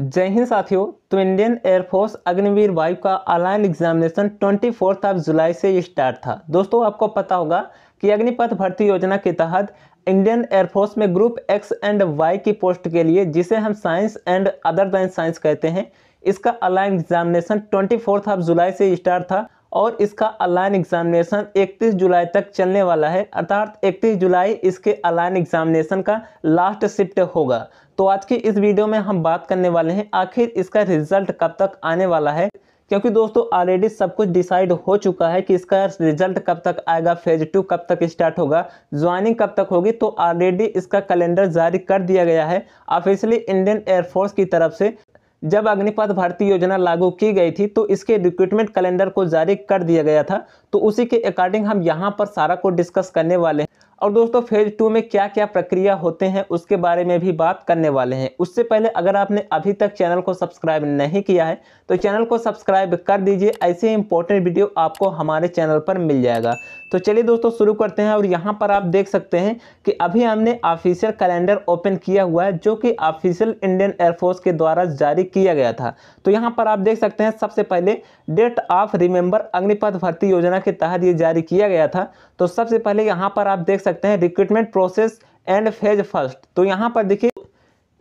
जय हिंद साथियों। तो इंडियन एयरफोर्स अग्निवीर वायु का अलाइन एग्जामिनेशन 24 जुलाई से स्टार्ट था। दोस्तों आपको पता होगा कि अग्निपथ भर्ती योजना के तहत इंडियन एयरफोर्स में ग्रुप एक्स एंड वाई की पोस्ट के लिए, जिसे हम science and other than science कहते हैं, इसका अलाइन एग्जामिनेशन 24 जुलाई से स्टार्ट था और इसका अलाइन एग्जामिनेशन 31 जुलाई तक चलने वाला है, अर्थात 31 जुलाई इसके अलाइन एग्जामिनेशन का लास्ट शिफ्ट होगा। तो आज की इस वीडियो में हम बात करने वाले हैं आखिर इसका रिजल्ट कब तक आने वाला है, क्योंकि दोस्तों ऑलरेडी सब कुछ डिसाइड हो चुका है कि इसका रिजल्ट कब तक आएगा, फेज 2 कब तक स्टार्ट होगा, ज्वाइनिंग कब तक होगी। तो ऑलरेडी इसका कैलेंडर जारी कर दिया गया है ऑफिशियली इंडियन एयरफोर्स की तरफ से। जब अग्निपथ भर्ती योजना लागू की गई थी तो इसके रिक्रूटमेंट कैलेंडर को जारी कर दिया गया था, तो उसी के अकॉर्डिंग हम यहाँ पर सारा को डिस्कस करने वाले हैं। और दोस्तों फेज 2 में क्या क्या प्रक्रिया होते हैं उसके बारे में भी बात करने वाले हैं। उससे पहले अगर आपने अभी तक चैनल को सब्सक्राइब नहीं किया है तो चैनल को सब्सक्राइब कर दीजिए, ऐसे इंपॉर्टेंट वीडियो आपको हमारे चैनल पर मिल जाएगा। तो चलिए दोस्तों शुरू करते हैं। और यहाँ पर आप देख सकते हैं कि अभी हमने ऑफिशियल कैलेंडर ओपन किया हुआ है जो कि ऑफिशियल इंडियन एयरफोर्स के द्वारा जारी किया गया था। तो यहाँ पर आप देख सकते हैं सबसे पहले डेट ऑफ रिमेंबर अग्निपथ भर्ती योजना के तहत ये जारी किया गया था। तो सबसे पहले यहाँ पर आप देख सकते हैं रिक्रूटमेंट प्रोसेस एंड फेज 1। तो यहाँ पर देखिए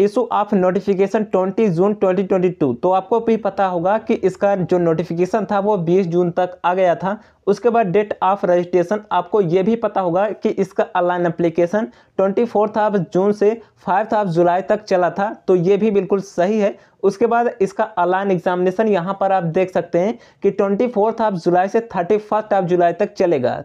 इशू ऑफ नोटिफिकेशन 20 जून 2022। तो आपको भी पता होगा कि इसका जो नोटिफिकेशन था वो 20 जून तक आ गया था। उसके बाद डेट ऑफ रजिस्ट्रेशन, आपको ये भी पता होगा कि इसका ऑनलाइन एप्लीकेशन 24 जून से 5 जुलाई तक चला था, तो ये भी बिल्कुल सही है। उसके बाद इसका ऑनलाइन एग्जामिनेशन यहाँ पर आप देख सकते हैं कि 24 जुलाई से 31 जुलाई तक चलेगा।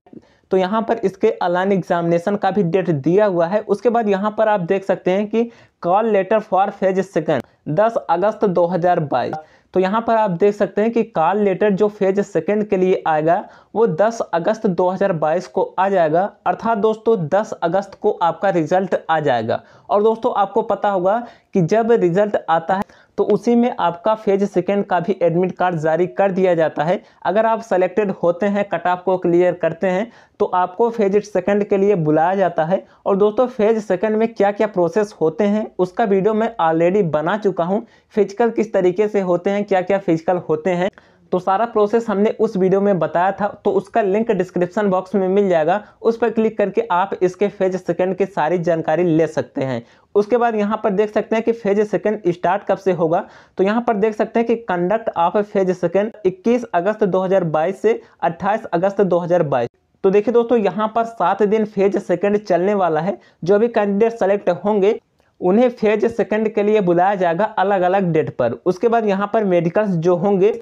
तो यहाँ पर इसके ऑनलाइन एग्जामिनेशन का भी डेट दिया हुआ है। उसके बाद यहाँ पर आप देख सकते हैं कि कॉल लेटर फॉर फेज 2 10 अगस्त 2022। तो यहाँ पर आप देख सकते हैं कि कॉल लेटर जो फेज 2 के लिए आएगा वो 10 अगस्त 2022 को आ जाएगा, अर्थात दोस्तों 10 अगस्त को आपका रिजल्ट आ जाएगा। और दोस्तों आपको पता होगा कि जब रिजल्ट आता है तो उसी में आपका फेज 2 का भी एडमिट कार्ड जारी कर दिया जाता है। अगर आप सेलेक्टेड होते हैं, कट ऑफ को क्लियर करते हैं, तो आपको फेज 2 के लिए बुलाया जाता है। और दोस्तों फेज 2 में क्या क्या प्रोसेस होते हैं उसका वीडियो मैं ऑलरेडी बना चुका हूं। फिजिकल किस तरीके से होते हैं, क्या क्या फिजिकल होते हैं, तो सारा प्रोसेस हमने उस वीडियो में बताया था। तो उसका लिंक डिस्क्रिप्शन बॉक्स में मिल जाएगा, उस पर क्लिक करके आप इसके फेज 2 की सारी जानकारी ले सकते हैं। उसके बाद यहाँ पर देख सकते हैं कि फेज 2 स्टार्ट कब से होगा। तो यहाँ पर देख सकते हैं कि कंडक्ट ऑफ फेज 2 21 अगस्त 2022 से 28 अगस्त 2022। तो देखिए दोस्तों यहाँ पर 7 दिन फेज 2 चलने वाला है। जो भी कैंडिडेट सेलेक्ट होंगे उन्हें फेज 2 के लिए बुलाया जाएगा अलग अलग डेट पर। उसके बाद यहाँ पर मेडिकल्स जो होंगे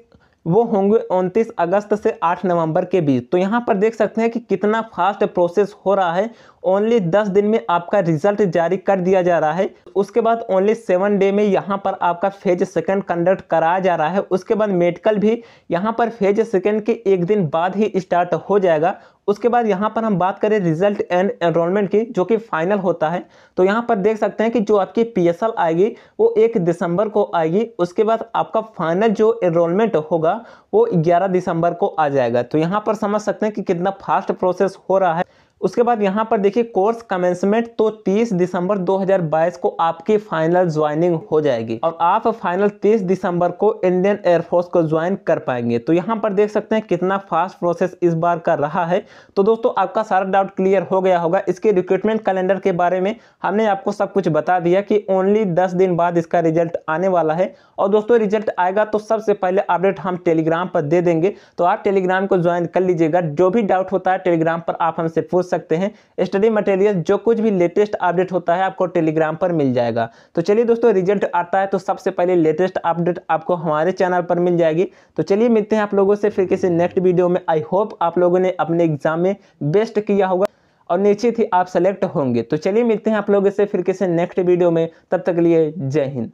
वो होंगे 29 अगस्त से 8 नवंबर के बीच। तो यहाँ पर देख सकते हैं कि कितना फास्ट प्रोसेस हो रहा है। ओनली 10 दिन में आपका रिजल्ट जारी कर दिया जा रहा है। उसके बाद ओनली 7 डे में यहाँ पर आपका फेज 2 कंडक्ट कराया जा रहा है। उसके बाद मेडिकल भी यहाँ पर फेज 2 के 1 दिन बाद ही स्टार्ट हो जाएगा। उसके बाद यहाँ पर हम बात करें रिजल्ट एंड एनरोलमेंट की, जो कि फाइनल होता है। तो यहाँ पर देख सकते हैं कि जो आपकी पीएसएल आएगी वो 1 दिसंबर को आएगी। उसके बाद आपका फाइनल जो एनरोलमेंट होगा वो 11 दिसंबर को आ जाएगा। तो यहाँ पर समझ सकते हैं कि कितना फास्ट प्रोसेस हो रहा है। उसके बाद यहाँ पर देखिए कोर्स कमेंसमेंट, तो 30 दिसंबर 2022 को आपकी फाइनल ज्वाइनिंग हो जाएगी और आप फाइनल 30 दिसंबर को इंडियन एयरफोर्स को ज्वाइन कर पाएंगे। तो यहाँ पर देख सकते हैं कितना फास्ट प्रोसेस इस बार का रहा है। तो दोस्तों आपका सारा डाउट क्लियर हो गया होगा। इसके रिक्रूटमेंट कैलेंडर के बारे में हमने आपको सब कुछ बता दिया कि ओनली 10 दिन बाद इसका रिजल्ट आने वाला है। और दोस्तों रिजल्ट आएगा तो सबसे पहले अपडेट हम टेलीग्राम पर दे देंगे, तो आप टेलीग्राम को ज्वाइन कर लीजिएगा। जो भी डाउट होता है टेलीग्राम पर आप हमसे पूछ सकते हैं। स्टडी मटेरियल जो कुछ भी लेटेस्ट अपडेट होता है आपको टेलीग्राम पर मिल जाएगा। तो चलिए दोस्तों रिजल्ट आता है तो सबसे पहले लेटेस्ट अपडेट आपको हमारे चैनल पर मिल जाएगी। तो चलिए मिलते हैं आप लोगों से फिर किसी नेक्स्ट वीडियो में। आई होप आप लोगों ने अपने एग्जाम में बेस्ट किया होगा और निश्चित ही आप सेलेक्ट होंगे। तो चलिए मिलते हैं आप लोगों से फिर किसी नेक्स्ट वीडियो में। तब तक के लिए जय हिंद।